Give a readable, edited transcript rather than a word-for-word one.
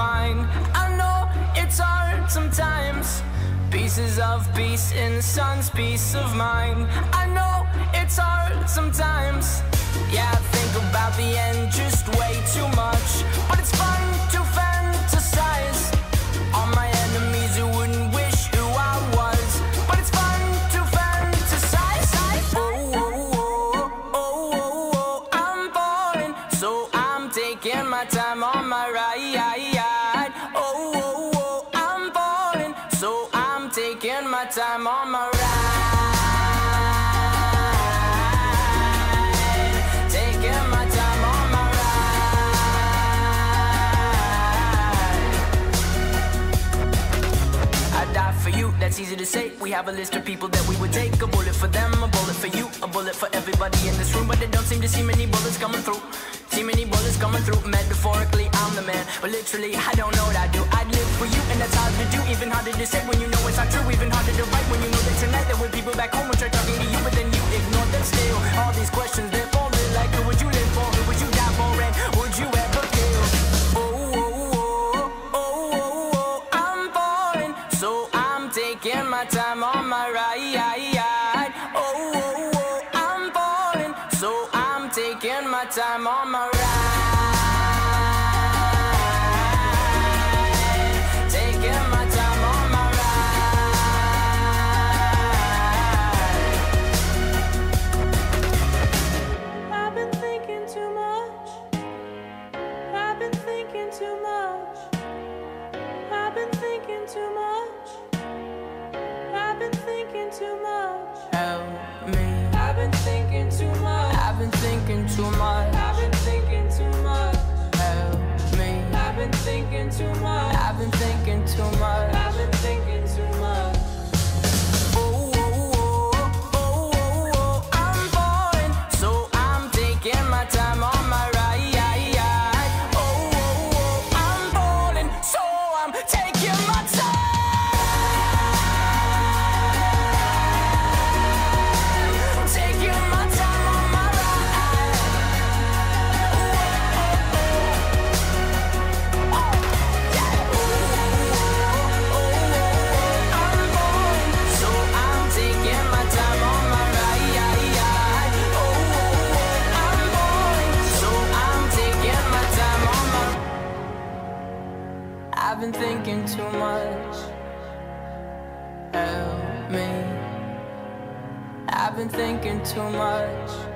fine. I know it's hard sometimes. Pieces of peace in the sun's peace of mind. I know it's hard sometimes. Yeah, I think about the end just way too much, but it's fun to fantasize. All my enemies who wouldn't wish who I was, but it's fun to fantasize. Oh, oh, oh, oh, oh, oh, I'm falling, so I'm taking my time on my ride. Oh, oh, oh, I'm falling, so I'm taking my time on my ride. That's easy to say. We have a list of people that we would take. A bullet for them, a bullet for you, a bullet for everybody in this room. But I don't seem to see many bullets coming through. See many bullets coming through. Metaphorically, I'm the man, but literally, I don't know what I do. I'd live for you, and that's hard to do. Even harder to say when you know it's not true. Even harder to write when you know that tonight there were people back home who tried talking to you, but then you ignored them still. All these questions, they're falling like, who would you live for? Who would you die for? And would you ever kill? Oh, oh, oh, oh, oh, oh, I'm falling, so I'm taking my time on my ride. Oh, oh, oh, I'm falling, so I'm taking my time on my ride. Taking my time on my ride. I've been thinking too much. I've been thinking too much. I've been thinking too much. I've been thinking too much. Help me. I've been thinking too much. I've been thinking too much. I've been thinking too much. Help me. I've been thinking too much. I've been thinking too much. I've been thinking too much. Oh, oh, oh, oh, oh, oh, I'm falling, so I'm taking my time on my ride. Oh, oh, oh, I'm falling, so I'm taking my time. I've been thinking too much. Help me. I've been thinking too much.